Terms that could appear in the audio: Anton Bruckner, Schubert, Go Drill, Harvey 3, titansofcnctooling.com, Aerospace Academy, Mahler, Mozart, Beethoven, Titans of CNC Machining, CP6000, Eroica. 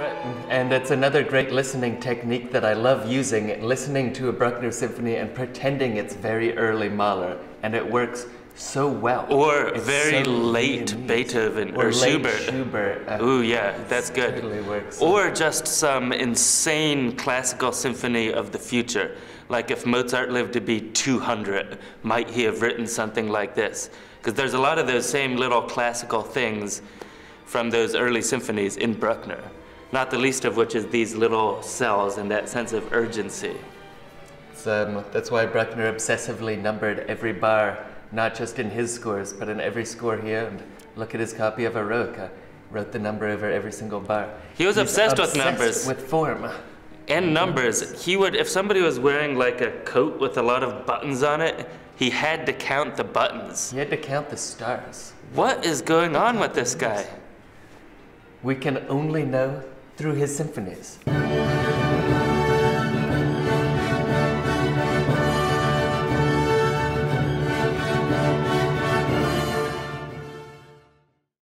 right. And that's another great listening technique that I love using, listening to a Bruckner symphony and pretending it's very early Mahler, and it works so well. Or it's very so late Beethoven or Schubert. Schubert. Ooh, yeah, that's good. Totally works. Or just some insane classical symphony of the future. Like if Mozart lived to be 200, might he have written something like this? Because there's a lot of those same little classical things from those early symphonies in Bruckner. Not the least of which is these little cells and that sense of urgency. That's why Bruckner obsessively numbered every bar, not just in his scores, but in every score he owned. Look at his copy of Eroica. Wrote the number over every single bar. He was obsessed with numbers. With form. And numbers. He would, if somebody was wearing like a coat with a lot of buttons on it, he had to count the buttons. He had to count the stars. What is going on with this guy? We can only know through his symphonies.